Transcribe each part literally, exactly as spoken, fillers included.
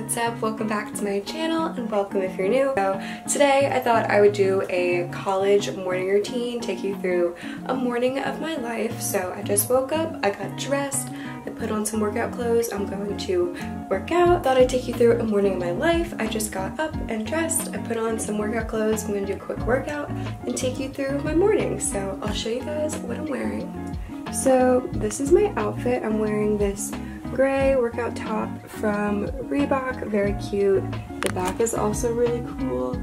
what's up? Welcome back to my channel, and welcome if you're new. So today I thought I would do a college morning routine, take you through a morning of my life. So I just woke up, I got dressed, I put on some workout clothes, I'm going to work out. Thought I'd take you through a morning of my life. I just got up and dressed, I put on some workout clothes, I'm gonna do a quick workout and take you through my morning. So I'll show you guys what I'm wearing. So this is my outfit. I'm wearing this gray workout top from Reebok, very cute. The back is also really cool.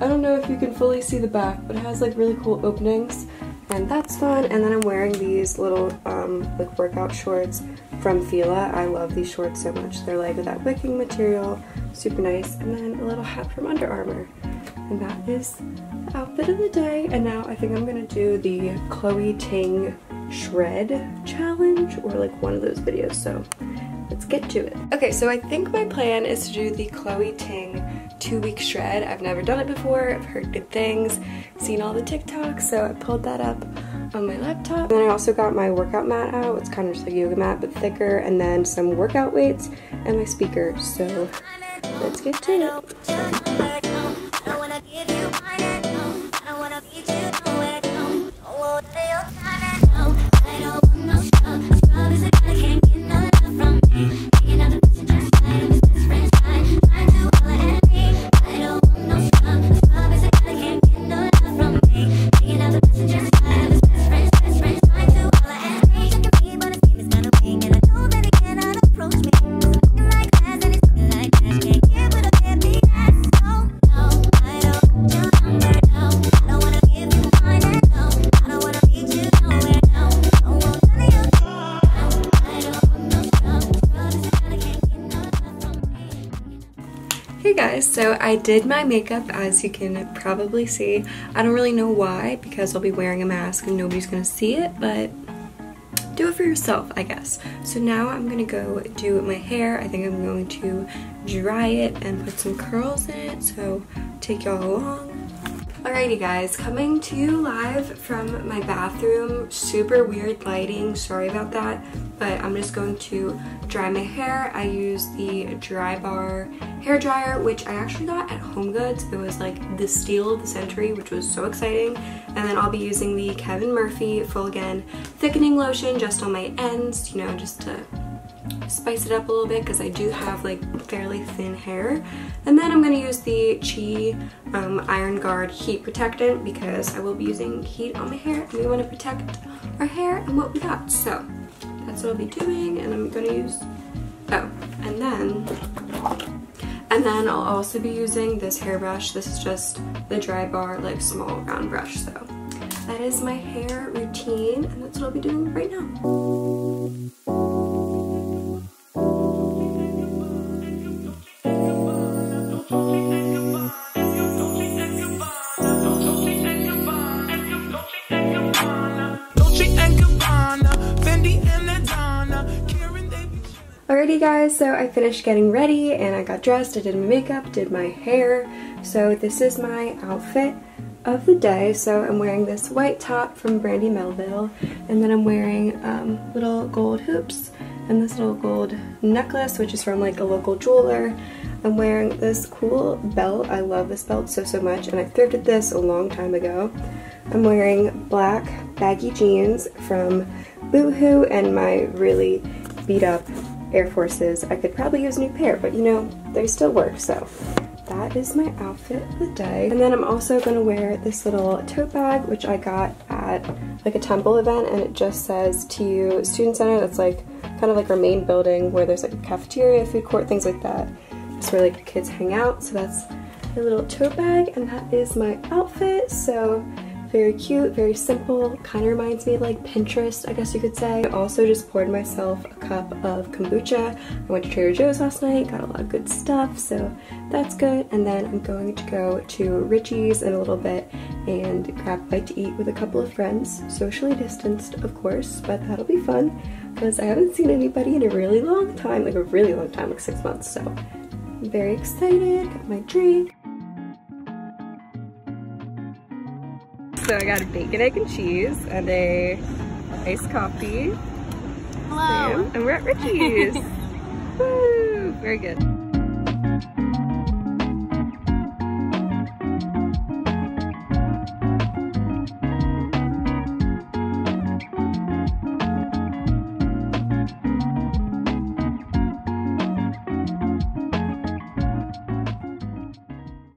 I don't know if you can fully see the back, but it has like really cool openings, and that's fun. And then I'm wearing these little um, like workout shorts from Fila. I love these shorts so much. They're like that wicking material, super nice. And then a little hat from Under Armour. And that is the outfit of the day. And now I think I'm gonna do the Chloe Ting shred challenge, or like one of those videos, so let's get to it. Okay, so I think my plan is to do the Chloe Ting two-week shred. I've never done it before. I've heard good things, seen all the TikToks, so I pulled that up on my laptop. And then I also got my workout mat out. It's kind of just like a yoga mat, but thicker, and then some workout weights and my speaker, so let's get to it. So I did my makeup, as you can probably see. I don't really know why, because I'll be wearing a mask and nobody's gonna see it, but do it for yourself, I guess. So now I'm gonna go do my hair. I think I'm going to dry it and put some curls in it, so take y'all along. Alrighty guys, coming to you live from my bathroom. Super weird lighting, sorry about that, but I'm just going to dry my hair. I use the Dry Bar hair dryer, which I actually got at Home Goods. It was like the steal of the century, which was so exciting. And then I'll be using the Kevin Murphy Full Again Thickening Lotion just on my ends, you know, just to spice it up a little bit, because I do have like fairly thin hair. And then I'm going to use the Chi um, Iron Guard Heat Protectant, because I will be using heat on my hair and we want to protect our hair and what we got. So that's what I'll be doing, and I'm going to use, oh, and then, and then I'll also be using this hairbrush. This is just the Dry Bar, like small round brush. So that is my hair routine, and that's what I'll be doing right now. Alrighty guys, so I finished getting ready and I got dressed, I did my makeup, did my hair. So this is my outfit of the day. So I'm wearing this white top from Brandy Melville, and then I'm wearing um, little gold hoops and this little gold necklace, which is from like a local jeweler. I'm wearing this cool belt. I love this belt so, so much, and I thrifted this a long time ago. I'm wearing black baggy jeans from Boohoo and my really beat up Air Forces. I could probably use a new pair, but you know, they still work, so that is my outfit of the day. And then I'm also going to wear this little tote bag, which I got at like a Temple event, and it just says T U Student Center. That's like kind of like our main building where there's like a cafeteria, food court, things like that. It's where like kids hang out, so that's a little tote bag, and that is my outfit. So very cute, very simple, kind of reminds me of like Pinterest, I guess you could say. I also just poured myself a cup of kombucha. I went to Trader Joe's last night, got a lot of good stuff, so that's good. And then I'm going to go to Richie's in a little bit and grab a bite to eat with a couple of friends, socially distanced of course, but that'll be fun because I haven't seen anybody in a really long time, like a really long time, like six months, so I'm very excited, got my drink. So I got a bacon, egg, and cheese, and a iced coffee. Hello. And we're at Richie's. Woo! Very good.